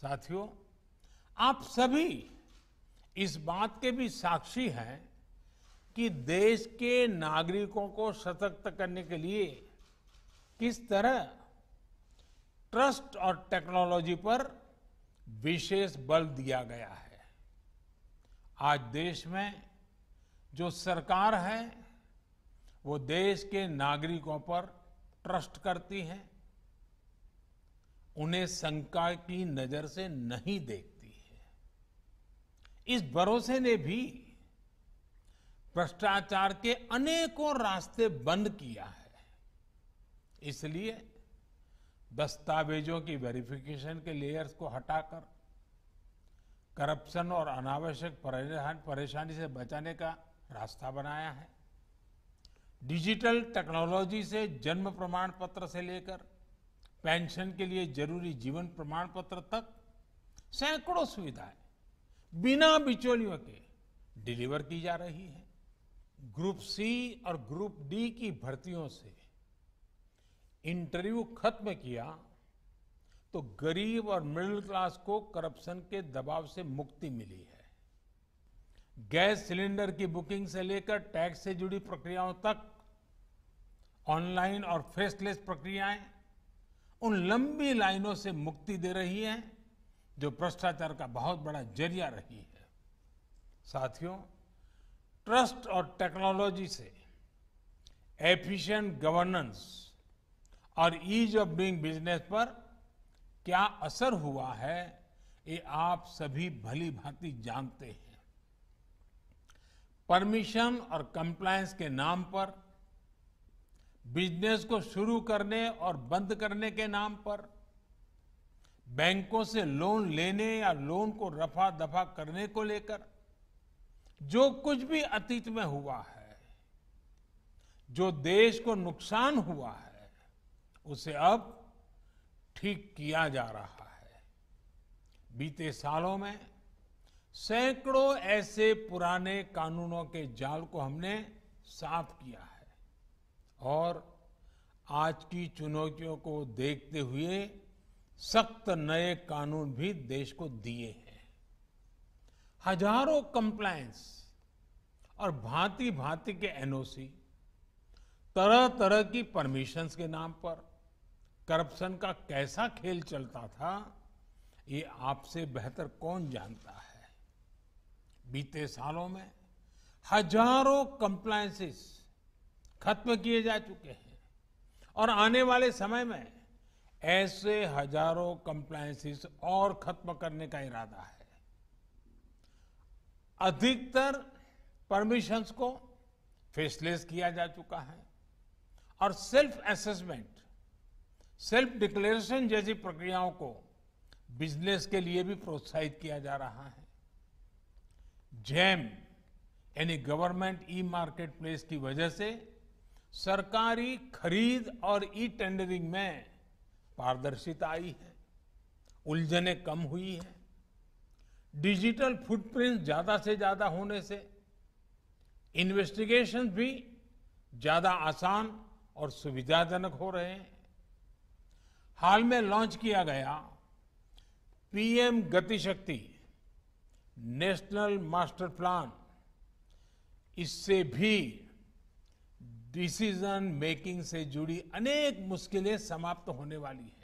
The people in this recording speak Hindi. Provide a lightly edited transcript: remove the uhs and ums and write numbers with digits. साथियों, आप सभी इस बात के भी साक्षी हैं कि देश के नागरिकों को सशक्त करने के लिए किस तरह ट्रस्ट और टेक्नोलॉजी पर विशेष बल दिया गया है। आज देश में जो सरकार है वो देश के नागरिकों पर ट्रस्ट करती है, उन्हें शंका की नजर से नहीं देखती है। इस भरोसे ने भी भ्रष्टाचार के अनेकों रास्ते बंद किया है। इसलिए दस्तावेजों की वेरिफिकेशन के लेयर्स को हटाकर करप्शन और अनावश्यक परेशानी से बचाने का रास्ता बनाया है। डिजिटल टेक्नोलॉजी से जन्म प्रमाण पत्र से लेकर पेंशन के लिए जरूरी जीवन प्रमाण पत्र तक सैकड़ों सुविधाएं बिना बिचौलियों के डिलीवर की जा रही है। ग्रुप सी और ग्रुप डी की भर्तियों से इंटरव्यू खत्म किया तो गरीब और मिडिल क्लास को करप्शन के दबाव से मुक्ति मिली है। गैस सिलेंडर की बुकिंग से लेकर टैक्स से जुड़ी प्रक्रियाओं तक ऑनलाइन और फेसलेस प्रक्रियाएं उन लंबी लाइनों से मुक्ति दे रही हैं जो भ्रष्टाचार का बहुत बड़ा जरिया रही है। साथियों, ट्रस्ट और टेक्नोलॉजी से एफिशिएंट गवर्नेंस और ईज ऑफ डूइंग बिजनेस पर क्या असर हुआ है, ये आप सभी भली भांति जानते हैं। परमिशन और कंप्लायंस के नाम पर, बिजनेस को शुरू करने और बंद करने के नाम पर, बैंकों से लोन लेने या लोन को रफा दफा करने को लेकर जो कुछ भी अतीत में हुआ है, जो देश को नुकसान हुआ है, उसे अब ठीक किया जा रहा है। बीते सालों में सैकड़ों ऐसे पुराने कानूनों के जाल को हमने साफ किया है और आज की चुनौतियों को देखते हुए सख्त नए कानून भी देश को दिए हैं। हजारों कंप्लायंस और भांति भांति के एनओसी, तरह तरह की परमिशंस के नाम पर करप्शन का कैसा खेल चलता था, ये आपसे बेहतर कौन जानता है। बीते सालों में हजारों कंप्लायंसेस खत्म किए जा चुके हैं और आने वाले समय में ऐसे हजारों कंप्लायंसेस और खत्म करने का इरादा है। अधिकतर परमिशंस को फेसलेस किया जा चुका है और सेल्फ एसेसमेंट, सेल्फ डिक्लेरेशन जैसी प्रक्रियाओं को बिजनेस के लिए भी प्रोत्साहित किया जा रहा है। जैम यानी गवर्नमेंट ई मार्केटप्लेस की वजह से सरकारी खरीद और ई टेंडरिंग में पारदर्शिता आई है, उलझनें कम हुई है। डिजिटल फुटप्रिंट्स ज्यादा से ज्यादा होने से इन्वेस्टिगेशन भी ज्यादा आसान और सुविधाजनक हो रहे हैं। हाल में लॉन्च किया गया PM Gati Shakti national master plan, इससे भी डिसीजन मेकिंग से जुड़ी अनेक मुश्किलें समाप्त होने वाली हैं।